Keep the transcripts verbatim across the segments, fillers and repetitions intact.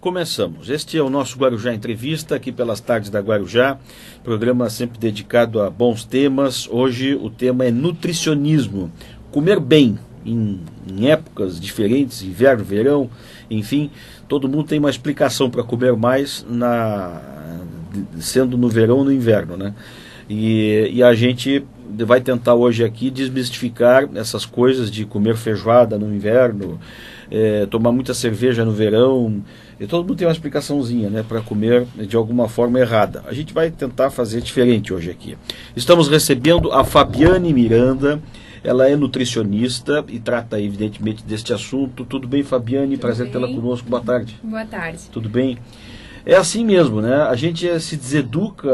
Começamos. Este é o nosso Guarujá Entrevista, aqui pelas tardes da Guarujá, programa sempre dedicado a bons temas. Hoje o tema é nutricionismo, comer bem em, em épocas diferentes, inverno, verão, enfim, todo mundo tem uma explicação para comer mais, na, sendo no verão ou no inverno, né? E, e a gente vai tentar hoje aqui desmistificar essas coisas de comer feijoada no inverno, é, tomar muita cerveja no verão, e todo mundo tem uma explicaçãozinha, né, para comer de alguma forma errada. A gente vai tentar fazer diferente hoje aqui. Estamos recebendo a Fabiane Miranda, ela é nutricionista e trata evidentemente deste assunto. Tudo bem, Fabiane? Tudo prazer tê-la conosco. Boa tarde. Boa tarde. Tudo bem? É assim mesmo, né? A gente se deseduca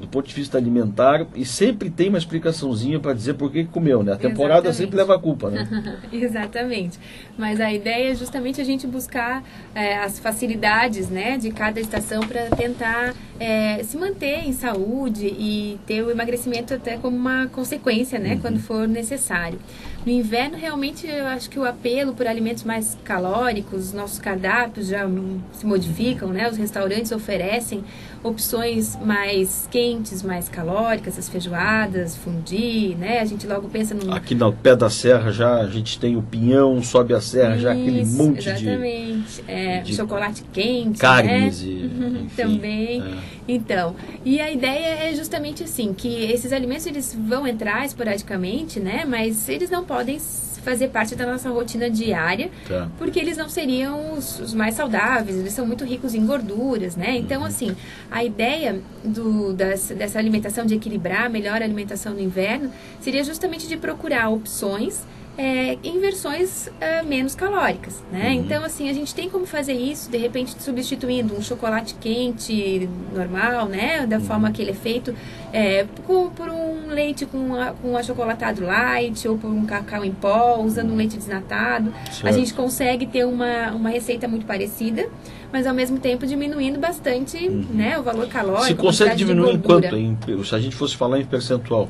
do ponto de vista alimentar e sempre tem uma explicaçãozinha para dizer por que comeu, né? A temporada sempre leva a culpa, né? Exatamente. Mas a ideia é justamente a gente buscar é, as facilidades, né, de cada estação para tentar é, se manter em saúde e ter o emagrecimento até como uma consequência, né, uhum, quando for necessário. No inverno, realmente, eu acho que o apelo por alimentos mais calóricos, nossos cardápios já se modificam, né? Os restaurantes oferecem opções mais quentes, mais calóricas, as feijoadas, fundi, né? A gente logo pensa no... Aqui no pé da serra já a gente tem o pinhão, sobe a serra, isso, já aquele monte exatamente. de... É, de chocolate quente, carnes, né? E, enfim, também. É. Então, e a ideia é justamente assim, que esses alimentos eles vão entrar esporadicamente, né? Mas eles não podem podem fazer parte da nossa rotina diária, tá, porque eles não seriam os, os mais saudáveis, eles são muito ricos em gorduras, né? Então, assim, a ideia do, das, dessa alimentação, de equilibrar a melhor alimentação no inverno, seria justamente de procurar opções É, em versões uh, menos calóricas, né? Uhum. Então, assim, a gente tem como fazer isso, de repente, substituindo um chocolate quente normal, né? Da uhum. forma que ele é feito, é, por, por um leite com, a, com achocolatado light, ou por um cacau em pó, usando um leite desnatado. Certo. A gente consegue ter uma, uma receita muito parecida, mas ao mesmo tempo diminuindo bastante, uhum, né, o valor calórico. Se consegue diminuir em quanto? Em, se a gente fosse falar em percentual.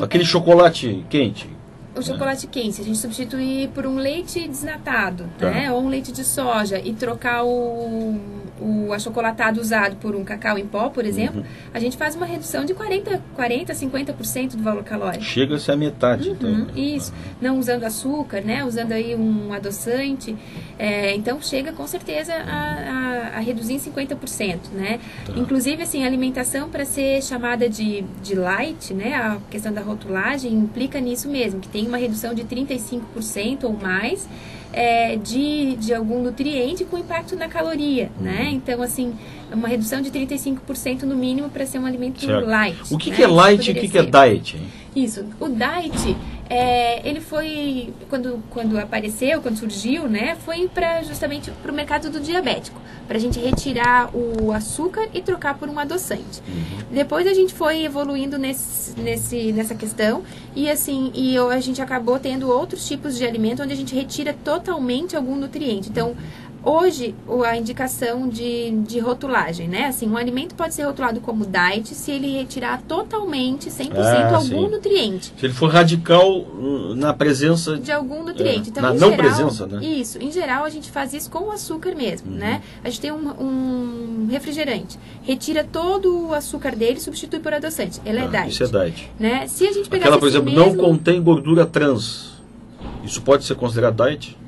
Aquele é. chocolate quente... O chocolate quente, se a gente substituir por um leite desnatado, tá, né, ou um leite de soja, e trocar o, o achocolatado usado por um cacau em pó, por exemplo, uhum, a gente faz uma redução de quarenta, quarenta, cinquenta por cento do valor calórico. Chega-se à metade. Uhum, então. Isso, não usando açúcar, né, usando aí um adoçante, é, então chega com certeza a, a, a reduzir em cinquenta por cento, né. Tá. Inclusive, assim, a alimentação para ser chamada de, de light, né, a questão da rotulagem implica nisso mesmo, que tem uma redução de trinta e cinco por cento ou mais é, de, de algum nutriente com impacto na caloria, uhum, né? Então, assim, uma redução de trinta e cinco por cento no mínimo para ser um alimento, certo, light. O que, né, que é light e o que, que é diet? Hein? Isso, o diet, é, ele foi, quando, quando apareceu, quando surgiu, né, foi pra, justamente para o mercado do diabético, para a gente retirar o açúcar e trocar por um adoçante. Uhum. Depois a gente foi evoluindo nesse, nesse, nessa questão, e assim, e a gente acabou tendo outros tipos de alimento onde a gente retira totalmente algum nutriente. Então, hoje, a indicação de, de rotulagem, né? Assim, um alimento pode ser rotulado como diet se ele retirar totalmente, cem por cento, ah, algum sim. nutriente. Se ele for radical na presença... De algum nutriente. É, então, na em não geral, presença, né? Isso. Em geral, a gente faz isso com o açúcar mesmo, uhum, né? A gente tem um, um refrigerante. Retira todo o açúcar dele e substitui por adoçante. Ele ah, é diet. Isso é diet. Né? Se a gente pegar Aquela, por exemplo, mesmo... não contém gordura trans. Isso pode ser considerado diet?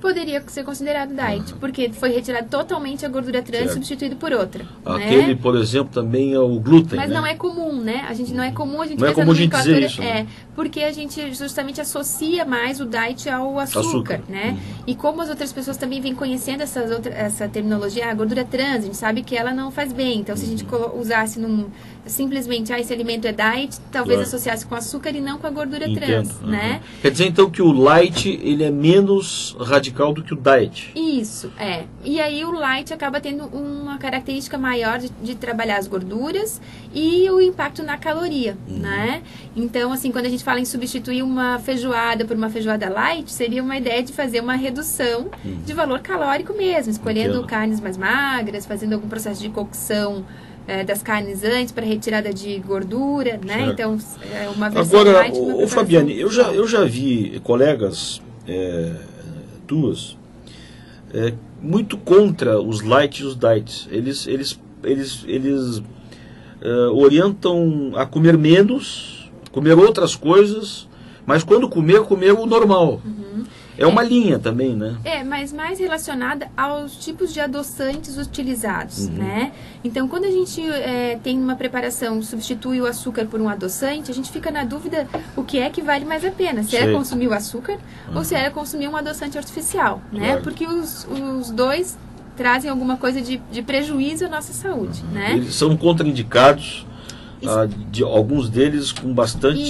Poderia ser considerado diet, uhum, porque foi retirada totalmente a gordura trans, certo, e substituído por outra. Aquele, né, por exemplo, também é o glúten. Mas, né, não é comum, né? A gente não é comum a gente não é comum a gente dizer isso, é, né? Porque a gente justamente associa mais o diet ao açúcar, açúcar. né? Uhum. E como as outras pessoas também vêm conhecendo essas outra, essa terminologia, a gordura trans, a gente sabe que ela não faz bem. Então, uhum, se a gente usasse num, simplesmente, ah, esse alimento é diet, talvez, claro, associasse com açúcar e não com a gordura, entendo, trans, uhum, né? Quer dizer, então, que o light, ele é menos radical do que o diet. Isso, é. E aí o light acaba tendo uma característica maior de, de trabalhar as gorduras e o impacto na caloria, uhum, né? Então, assim, quando a gente fala em substituir uma feijoada por uma feijoada light, seria uma ideia de fazer uma redução, uhum, de valor calórico mesmo, escolhendo, entendo, carnes mais magras, fazendo algum processo de cocção é, das carnes antes para retirada de gordura, né? Certo. Então, é uma versão Agora, light, uma ô, Fabiane, eu já, eu já vi colegas... É, duas é, muito contra os light e os diet. Eles, eles, eles, eles uh, orientam a comer menos, comer outras coisas, mas quando comer, comer o normal. Uhum. É uma linha também, né? É, mas mais relacionada aos tipos de adoçantes utilizados, uhum. né? Então, quando a gente é, tem uma preparação, substitui o açúcar por um adoçante, a gente fica na dúvida o que é que vale mais a pena. Se Sei. é consumir o açúcar uhum. ou se é consumir um adoçante artificial, né? Claro. Porque os, os dois trazem alguma coisa de, de prejuízo à nossa saúde, uhum. né? Eles são contraindicados. Ah, de, alguns deles com bastante...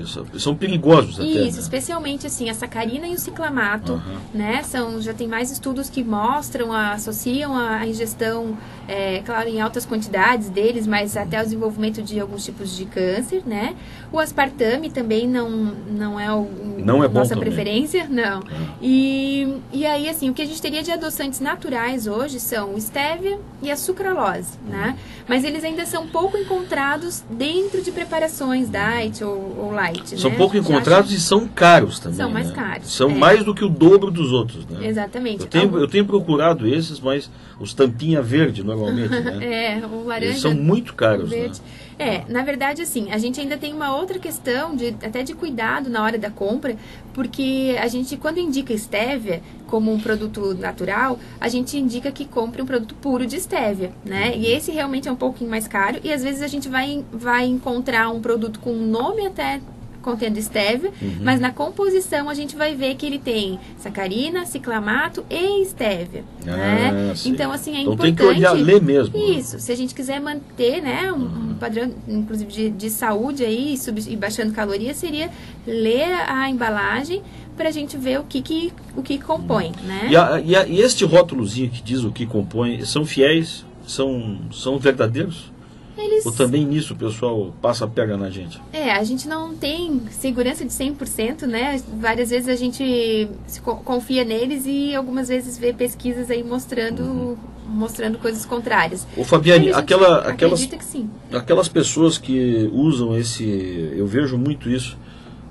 Isso. São perigosos até. Isso, né? Especialmente assim, a sacarina e o ciclamato, uhum. né? São, já tem mais estudos que mostram, associam a ingestão, é, claro, em altas quantidades deles, mas até o desenvolvimento de alguns tipos de câncer, né? O aspartame também não, não é o, não é bom nossa também. preferência, não. Uhum. E, e aí, assim, o que a gente teria de adoçantes naturais hoje são o estévia e a sucralose, uhum. né? Mas eles ainda são pouco encontrados dentro de preparações diet ou, ou light. São né? pouco encontrados acha... e são caros também. São mais né? caros. São é. mais do que o dobro dos outros. Né? Exatamente. Eu tenho, eu tenho procurado esses, mas os tampinha verde normalmente. Né? é, o laranja. Eles são muito caros. Verde. Né? É, na verdade assim, a gente ainda tem uma outra questão de, até de cuidado na hora da compra, porque a gente quando indica estévia como um produto natural, a gente indica que compre um produto puro de estévia, né? E esse realmente é um pouquinho mais caro e às vezes a gente vai, vai encontrar um produto com um nome até contendo estévia, uhum. mas na composição a gente vai ver que ele tem sacarina, ciclamato e estévia, ah, né? Sim. Então, assim, é então importante... Então tem que olhar, ler mesmo. Isso, se a gente quiser manter, né, um, uhum. um padrão, inclusive, de, de saúde aí, sub, e baixando calorias, seria ler a embalagem para a gente ver o que, que, o que compõe, uhum. né? E, a, e, a, e este rótulozinho que diz o que compõe, são fiéis, são, são verdadeiros? Eles... Ou também nisso o pessoal passa a pega na gente? É, a gente não tem segurança de cem por cento, né? Várias vezes a gente se co confia neles e algumas vezes vê pesquisas aí mostrando, uhum. mostrando coisas contrárias. Ô Fabiane, aquela, aquelas, que sim. aquelas pessoas que usam esse... Eu vejo muito isso,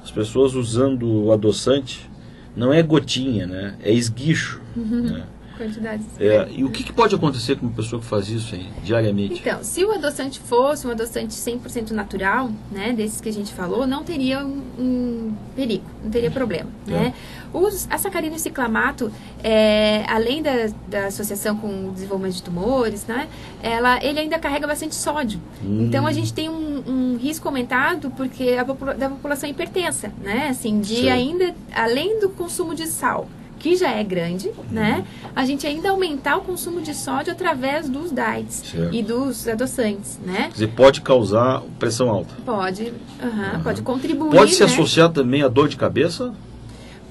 as pessoas usando o adoçante, não é gotinha, né? É esguicho, uhum. né? Quantidades. É, e o que, que pode acontecer com uma pessoa que faz isso aí, diariamente? Então, se o adoçante fosse um adoçante cem por cento natural, né, desses que a gente falou, não teria um, um perigo, não teria problema, é. né? Os, a sacarina e o ciclamato, é, além da, da associação com o desenvolvimento de tumores, né, ela, ele ainda carrega bastante sódio. Hum. Então, a gente tem um, um risco aumentado porque a popula- da população hipertensa, né, assim, de Sim. ainda, além do consumo de sal, que já é grande, né? A gente ainda aumentar o consumo de sódio através dos diets certo. e dos adoçantes, né? Quer dizer, pode causar pressão alta. Pode, uhum, uhum. pode contribuir. Pode se né? associar também à dor de cabeça?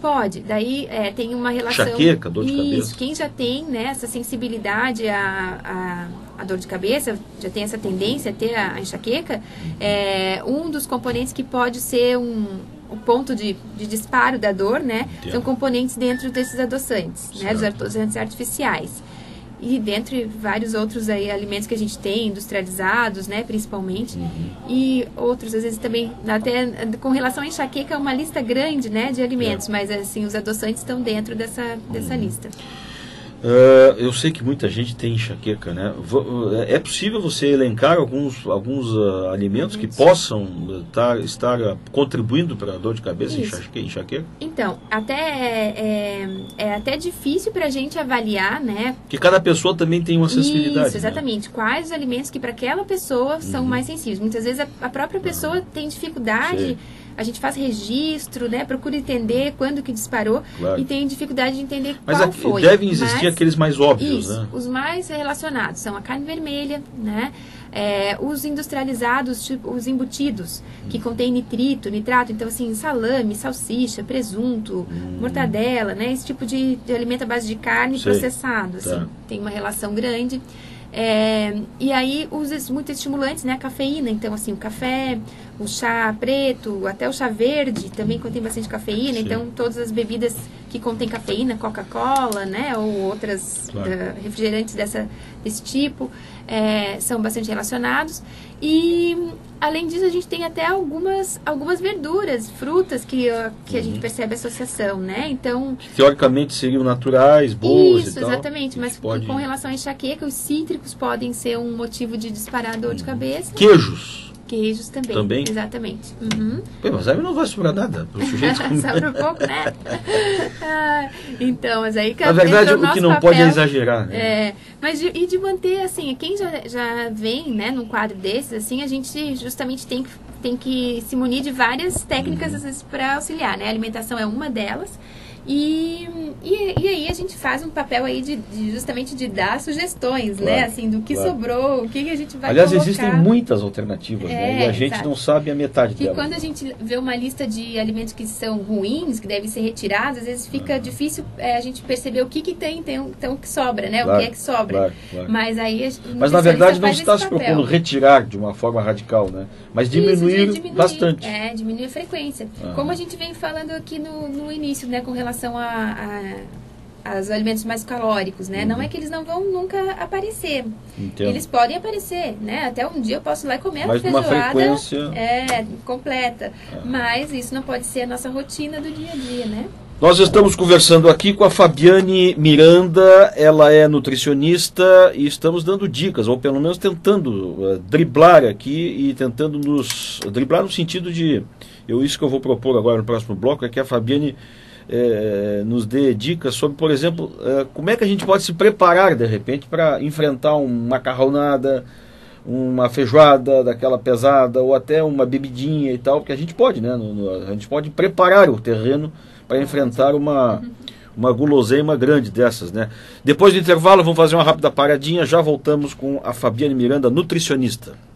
Pode, daí é, tem uma relação... Enxaqueca, dor de Isso, cabeça. Quem já tem né, essa sensibilidade à, à, à dor de cabeça, já tem essa tendência a ter a, a enxaqueca, é, um dos componentes que pode ser um... o ponto de, de disparo da dor, né? Entendo. São componentes dentro desses adoçantes, certo. né? Dos adoçantes artificiais. E dentre vários outros aí, alimentos que a gente tem, industrializados, né? Principalmente. Uhum. E outros, às vezes, também, até com relação à enxaqueca, é uma lista grande, né? De alimentos, é. mas, assim, os adoçantes estão dentro dessa, dessa uhum. lista. Uh, eu sei que muita gente tem enxaqueca, né? É possível você elencar alguns, alguns uh, alimentos que possam uh, tar, estar uh, contribuindo para a dor de cabeça e enxaqueca? Então, até é, é, é até difícil para a gente avaliar, né? Porque cada pessoa também tem uma sensibilidade. Isso, exatamente. Né? Quais os alimentos que para aquela pessoa são uhum. mais sensíveis? Muitas vezes a, a própria pessoa uhum. tem dificuldade... Sei. A gente faz registro, né? Procura entender quando que disparou claro. e tem dificuldade de entender Mas qual foi. Mas devem existir Mas, aqueles mais óbvios, isso, né? Os mais relacionados são a carne vermelha, né? É, os industrializados, tipo, os embutidos, hum. que contém nitrito, nitrato, então assim, salame, salsicha, presunto, hum. mortadela, né? Esse tipo de, de alimento à base de carne Sei. processado, assim, tá. tem uma relação grande. É, e aí os muito estimulantes, né, a cafeína, então assim, o café, o chá preto, até o chá verde também contém bastante cafeína, Sim. então todas as bebidas que contém cafeína, Coca-Cola, né, ou outras claro. uh, refrigerantes dessa, desse tipo, é, são bastante relacionados. E, além disso, a gente tem até algumas, algumas verduras, frutas que, que uhum. a gente percebe a associação, né? Então, teoricamente, seriam naturais, boas isso, e tal. Isso, exatamente. Mas pode... com relação à enxaqueca, os cítricos podem ser um motivo de disparar dor uhum. de cabeça. Queijos. Queijos também, também? Exatamente. Uhum. Pô, mas aí não vai sobrar nada para o sujeito. Sobra um pouco, né? ah, então, mas aí... Na verdade, o que não papel, pode é exagerar. Né? É, mas de, e de manter, assim, quem já, já vem, né, num quadro desses, assim, a gente justamente tem que, tem que se munir de várias técnicas, hum. às vezes, para auxiliar, né? A alimentação é uma delas. E, e, e aí a gente faz um papel aí de, de justamente de dar sugestões, claro, né? Assim, do que claro. sobrou, o que a gente vai Aliás, colocar. Existem muitas alternativas, é, né? E a gente exato. não sabe a metade delas. E quando a gente vê uma lista de alimentos que são ruins, que devem ser retirados, às vezes fica ah. difícil é, a gente perceber o que que tem, tem então que sobra, né? Claro, o que é que sobra. Claro, claro. Mas aí a gente, Mas na verdade não está se propondo retirar de uma forma radical, né? Mas diminuir, Isso, diminuir bastante. É, diminuir a frequência. Ah. Como a gente vem falando aqui no, no início, né? Com relação relação a, a, aos alimentos mais calóricos, né? Uhum. Não é que eles não vão nunca aparecer. Entendo. Eles podem aparecer, né? Até um dia eu posso ir lá e comer uma feijoada frequência... é, completa. Ah. Mas isso não pode ser a nossa rotina do dia a dia, né? Nós estamos conversando aqui com a Fabiane Miranda, ela é nutricionista e estamos dando dicas, ou pelo menos tentando uh, driblar aqui e tentando nos... driblar no sentido de... Eu, isso que eu vou propor agora no próximo bloco é que a Fabiane... É, nos dê dicas sobre, por exemplo, é, como é que a gente pode se preparar, de repente, para enfrentar uma macarronada, uma feijoada daquela pesada, ou até uma bebidinha e tal, porque a gente pode, né? No, no, a gente pode preparar o terreno para enfrentar uma, uma guloseima grande dessas, né? Depois do intervalo, vamos fazer uma rápida paradinha, já voltamos com a Fabiane Miranda, nutricionista.